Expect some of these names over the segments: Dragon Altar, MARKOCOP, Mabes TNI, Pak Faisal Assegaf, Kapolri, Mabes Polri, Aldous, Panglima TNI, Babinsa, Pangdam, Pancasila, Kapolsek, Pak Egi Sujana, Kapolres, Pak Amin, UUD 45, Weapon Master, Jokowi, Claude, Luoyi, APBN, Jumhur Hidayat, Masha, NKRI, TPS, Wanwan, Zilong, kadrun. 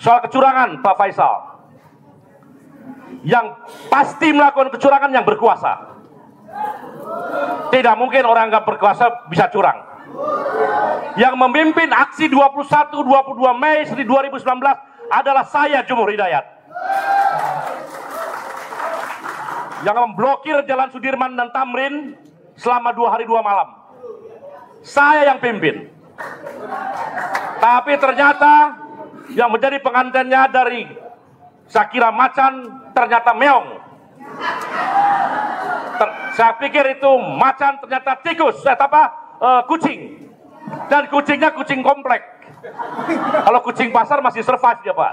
soal kecurangan Pak Faisal, yang pasti melakukan kecurangan yang berkuasa. Tidak mungkin orang yang berkuasa bisa curang. Yang memimpin aksi 21-22 Mei 2019 adalah saya, Jumhur Hidayat, yang memblokir Jalan Sudirman dan Tamrin selama 2 hari 2 malam. Saya yang pimpin. Tapi ternyata yang menjadi pengantinnya dari saya kira macan, ternyata meong. Saya pikir itu macan, ternyata tikus. Kucing. Dan kucingnya kucing komplek. Kalau kucing pasar masih survive dia, Pak.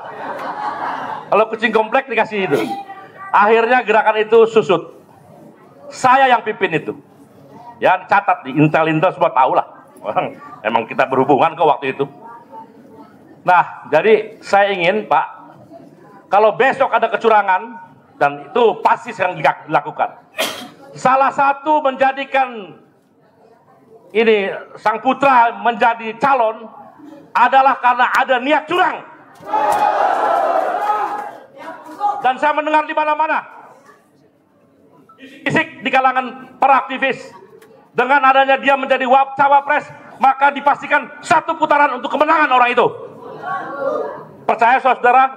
Kalau kucing komplek dikasih itu. Akhirnya gerakan itu susut. Saya yang pimpin itu. Ya, catat di intel-intel semua tahu lah. Orang emang kita berhubungan ke waktu itu. Nah, jadi saya ingin, Pak, kalau besok ada kecurangan, dan itu pasti sedang dilakukan. Salah satu menjadikan ini sang putra menjadi calon adalah karena ada niat curang. Dan saya mendengar di mana-mana bisik di kalangan para aktivis, dengan adanya dia menjadi cawapres maka dipastikan 1 putaran untuk kemenangan orang itu. Percaya saudara?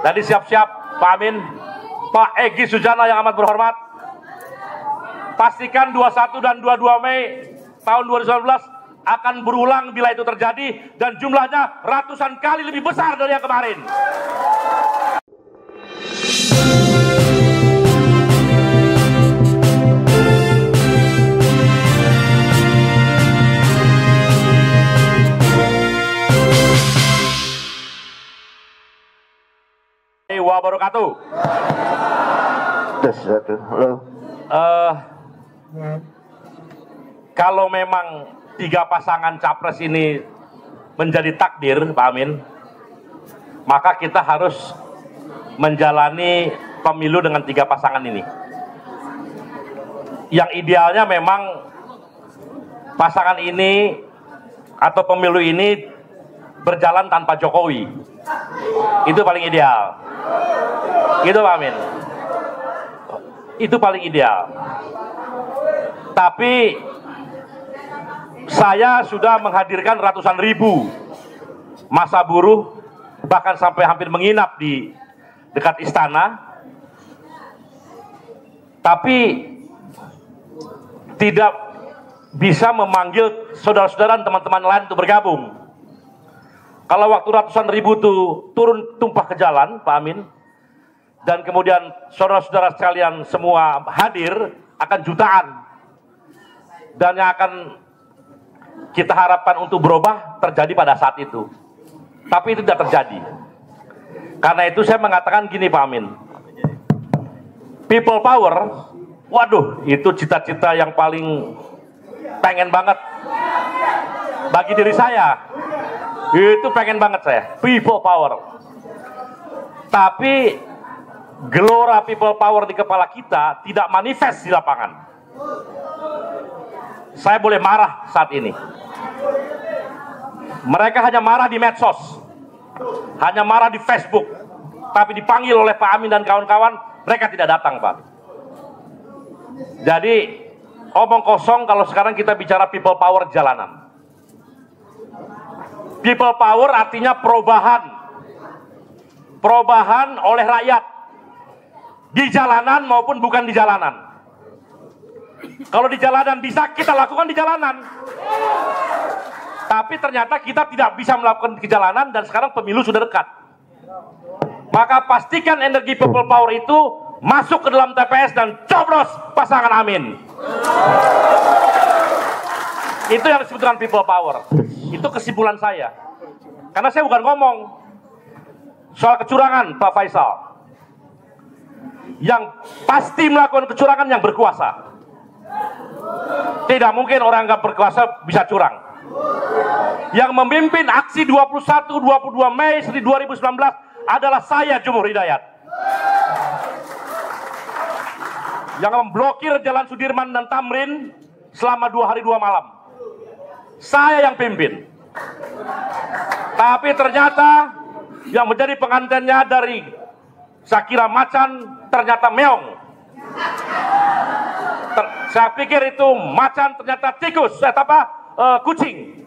Tadi siap-siap Pak Amin, Pak Egi Sujana yang amat berhormat, pastikan 21 dan 22 Mei tahun 2019 akan berulang bila itu terjadi, dan jumlahnya ratusan kali lebih besar dari yang kemarin. Kalau memang 3 pasangan capres ini menjadi takdir, Pak Amin, maka kita harus menjalani pemilu dengan 3 pasangan ini. Yang idealnya memang pasangan ini atau pemilu ini berjalan tanpa Jokowi. Itu paling ideal. Gitu Pak Amin. Itu paling ideal. Tapi saya sudah menghadirkan ratusan ribu masa buruh, bahkan sampai hampir menginap di dekat istana. Tapi tidak bisa memanggil saudara-saudara dan teman-teman lain untuk bergabung. Kalau waktu ratusan ribu itu turun tumpah ke jalan, Pak Amin, dan kemudian saudara-saudara sekalian semua hadir, akan jutaan. Dan yang akan kita harapkan untuk berubah terjadi pada saat itu. Tapi itu tidak terjadi. Karena itu saya mengatakan gini Pak Amin, people power, waduh, itu cita-cita yang paling pengen banget bagi diri saya. Itu pengen banget saya, people power. Tapi gelora people power di kepala kita tidak manifest di lapangan. Saya boleh marah saat ini. Mereka hanya marah di medsos, hanya marah di Facebook. Tapi dipanggil oleh Pak Amin dan kawan-kawan, mereka tidak datang, Pak. Jadi omong kosong kalau sekarang kita bicara people power jalanan. People power artinya perubahan, perubahan oleh rakyat, di jalanan maupun bukan di jalanan. Kalau di jalanan bisa kita lakukan di jalanan, tapi ternyata kita tidak bisa melakukan di jalanan, dan sekarang pemilu sudah dekat. Maka pastikan energi people power itu masuk ke dalam TPS dan coblos pasangan Amin. Itu yang disebut dengan people power. Itu kesimpulan saya, karena saya bukan ngomong soal kecurangan Pak Faisal. Yang pasti melakukan kecurangan yang berkuasa. Tidak mungkin orang yang berkuasa bisa curang. Yang memimpin aksi 21-22 Mei 2019 adalah saya, Jumhur Hidayat, yang memblokir Jalan Sudirman dan Tamrin selama 2 hari 2 malam. Saya yang pimpin. Tapi ternyata yang menjadi pengantinnya dari saya kira macan, ternyata meong. Saya pikir itu macan, ternyata tikus, kucing.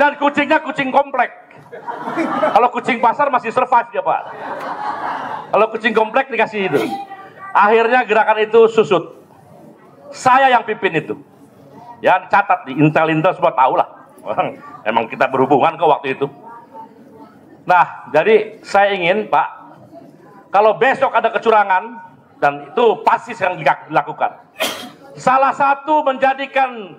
Dan kucingnya kucing komplek. Kalau kucing pasar masih survive ya Pak. Kalau kucing komplek dikasih itu. Akhirnya gerakan itu susut. Saya yang pimpin itu. Ya catat di intel semua tahu lah. Emang kita berhubungan ke waktu itu. Nah, jadi saya ingin Pak, kalau besok ada kecurangan, dan itu pasti akan dilakukan. Salah satu menjadikan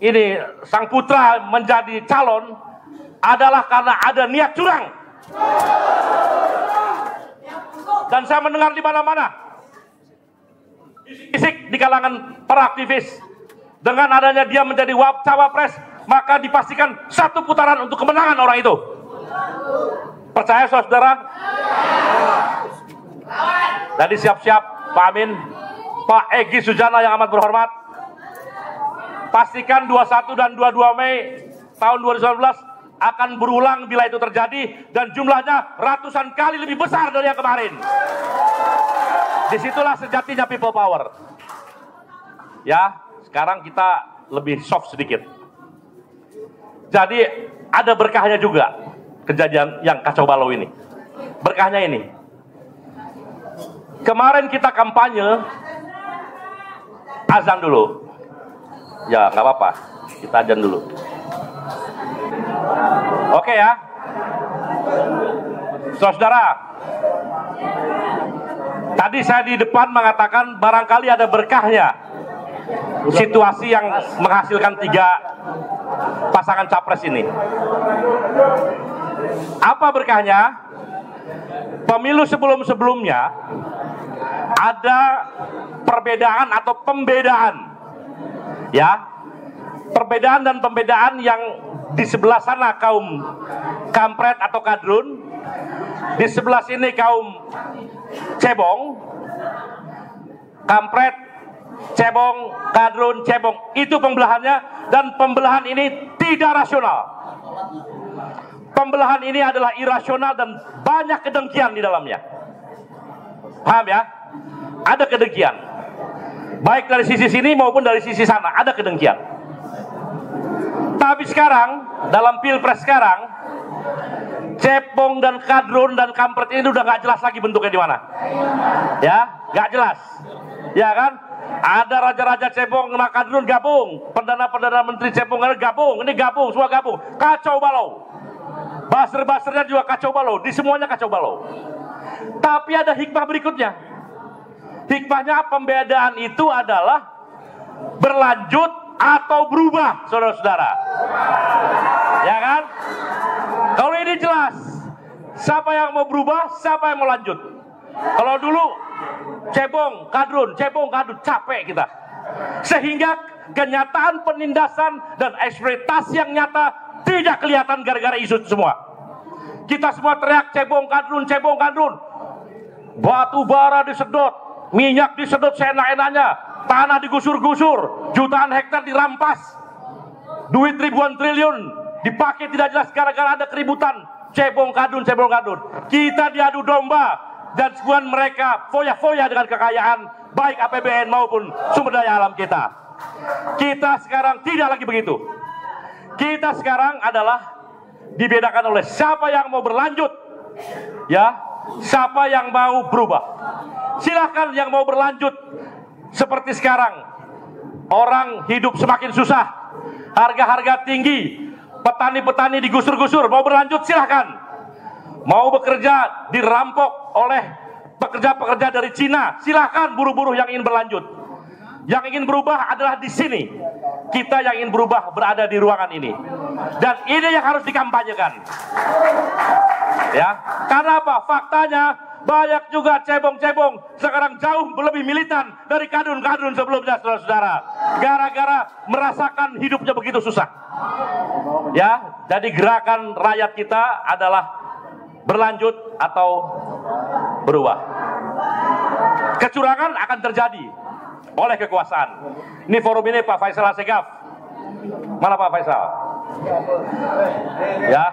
ini sang putra menjadi calon adalah karena ada niat curang. Dan saya mendengar di mana-mana bisik di kalangan para aktivis, dengan adanya dia menjadi cawapres, maka dipastikan satu putaran untuk kemenangan orang itu. Percaya saudara? Jadi siap-siap Pak Amin, Pak Egi Sujana yang amat berhormat, pastikan 21 dan 22 Mei tahun 2019 akan berulang bila itu terjadi, dan jumlahnya ratusan kali lebih besar dari yang kemarin. Disitulah sejatinya people power. Ya, sekarang kita lebih soft sedikit. Jadi ada berkahnya juga kejadian yang kacau balau ini. Berkahnya ini, kemarin kita kampanye azan dulu. Ya nggak apa-apa, kita azan dulu. Oke ya, saudara. Tadi saya di depan mengatakan barangkali ada berkahnya situasi yang menghasilkan 3 pasangan capres ini. Apa berkahnya? Pemilu sebelum-sebelumnya ada perbedaan atau pembedaan, ya, perbedaan dan pembedaan yang di sebelah sana kaum kampret atau kadrun, di sebelah sini kaum cebong, kampret, cebong, kadrun, cebong. Itu pembelahannya, dan pembelahan ini tidak rasional. Pembelahan ini adalah irasional dan banyak kedengkian di dalamnya. Paham ya? Ada kedengkian. Baik dari sisi sini maupun dari sisi sana, ada kedengkian. Tapi sekarang, dalam pilpres sekarang, cebong dan kadrun dan kampret ini udah gak jelas lagi bentuknya di mana. Ya, gak jelas. Ya kan? Ada raja-raja cebong, kadrun gabung, perdana-perdana menteri cebong gabung, ini gabung, semua gabung, kacau balau. Baser-basernya juga kacau balau, di semuanya kacau balau. Tapi ada hikmah berikutnya. Hikmahnya pembedaan itu adalah berlanjut atau berubah, saudara-saudara. Ya kan? Kalau ini jelas, siapa yang mau berubah, siapa yang mau lanjut. Kalau dulu cebong, kadrun, capek kita. Sehingga kenyataan penindasan dan eksploitasi yang nyata tidak kelihatan gara-gara isu semua. Kita semua teriak cebong, kadrun. Batu bara disedot, minyak disedot seenak-enaknya, tanah digusur-gusur, jutaan hektar dirampas, duit ribuan triliun dipakai tidak jelas gara-gara ada keributan. Cebong, kadrun. Kita diadu domba. Dan sebuah mereka foya-foya dengan kekayaan, baik APBN maupun sumber daya alam kita. Kita sekarang tidak lagi begitu. Kita sekarang adalah dibedakan oleh siapa yang mau berlanjut, ya, siapa yang mau berubah. Silahkan yang mau berlanjut. Seperti sekarang, orang hidup semakin susah, harga-harga tinggi, petani-petani digusur-gusur. Mau berlanjut silahkan. Mau bekerja dirampok oleh pekerja-pekerja dari Cina, silahkan buruh-buruh yang ingin berlanjut. Yang ingin berubah adalah di sini. Kita yang ingin berubah berada di ruangan ini. Dan ini yang harus dikampanyekan. Ya, karena apa? Faktanya banyak juga cebong-cebong sekarang jauh lebih militan dari kadrun-kadrun sebelumnya, saudara-saudara. Gara-gara merasakan hidupnya begitu susah. Ya, jadi gerakan rakyat kita adalah berlanjut atau berubah. Kecurangan akan terjadi oleh kekuasaan. Ini forum ini Pak Faisal Assegaf. Mana Pak Faisal? Ya.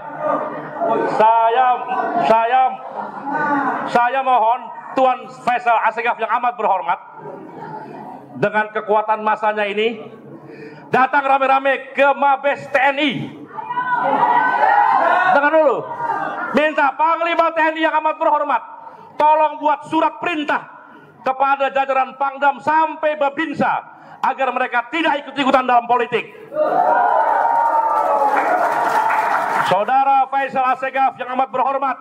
Saya mohon Tuan Faisal Assegaf yang amat berhormat dengan kekuatan masanya ini datang rame-rame ke Mabes TNI. Dengar dulu. Minta Panglima TNI yang amat berhormat tolong buat surat perintah kepada jajaran Pangdam sampai Babinsa agar mereka tidak ikut-ikutan dalam politik. Saudara Faisal Assegaf yang amat berhormat,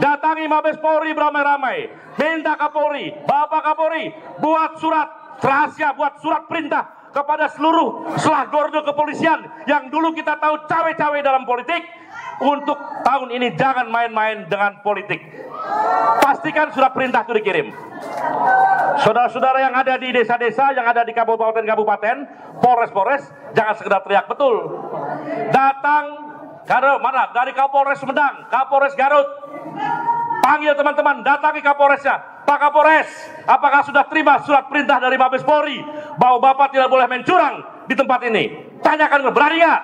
datangi Mabes Polri beramai-ramai, minta Kapolri, Bapak Kapolri buat surat rahasia, buat surat perintah kepada seluruh selah gordo kepolisian yang dulu kita tahu cawe-cawe dalam politik. Untuk tahun ini jangan main-main dengan politik. Pastikan surat perintah itu dikirim. Saudara-saudara yang ada di desa-desa, yang ada di kabupaten-kabupaten, polres-polres, jangan sekedar teriak, betul. Datang, mana? Dari Kapolres Sumedang, Kapolres Garut. Panggil teman-teman, datangi Kapolresnya. Pak Kapolres, apakah sudah terima surat perintah dari Mabes Polri bahwa Bapak tidak boleh main curang di tempat ini? Tanyakan, berani nggak?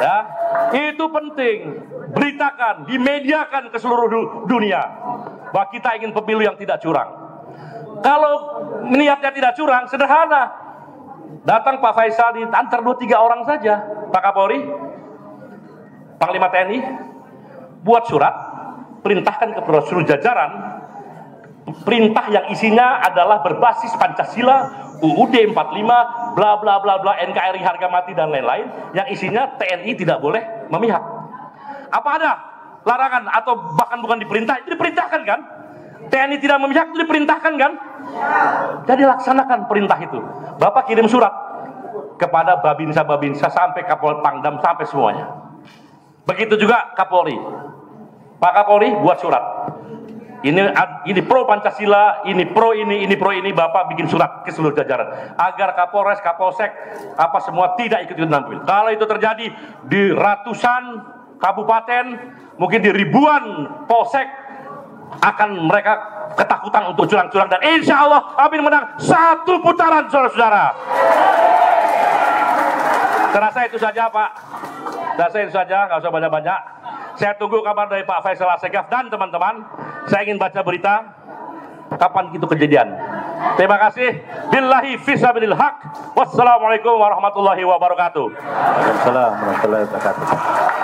Ya, itu penting, beritakan, dimediakan ke seluruh dunia bahwa kita ingin pemilu yang tidak curang. Kalau niatnya tidak curang, sederhana, datang Pak Faisal, diantar 2-3 orang saja, Pak Kapolri, Panglima TNI, buat surat, perintahkan ke seluruh jajaran, perintah yang isinya adalah berbasis Pancasila, UUD 45, bla bla bla bla, NKRI harga mati dan lain-lain, yang isinya TNI tidak boleh memihak. Apa ada larangan atau bahkan bukan diperintah? Itu diperintahkan kan? TNI tidak memihak itu diperintahkan kan? Jadi laksanakan perintah itu. Bapak kirim surat kepada Babinsa sampai Kapolres Pangdam sampai semuanya. Begitu juga Kapolri. Pak Kapolri buat surat. Ini pro Pancasila, ini pro ini, Bapak bikin surat ke seluruh jajaran agar Kapolres, Kapolsek, apa semua tidak ikut-ikutan pemilu. Kalau itu terjadi di ratusan kabupaten, mungkin di ribuan polsek, akan mereka ketakutan untuk curang-curang, dan insya Allah Amin menang 1 putaran, saudara-saudara. Terasa itu saja, Pak. Terasa itu saja, nggak usah banyak-banyak. Saya tunggu kabar dari Pak Faisal Assegaf dan teman-teman. Saya ingin baca berita kapan itu kejadian. Terima kasih. Billahi fisabilil haq. Wassalamualaikum warahmatullahi wabarakatuh. Waalaikumsalam warahmatullahi wabarakatuh.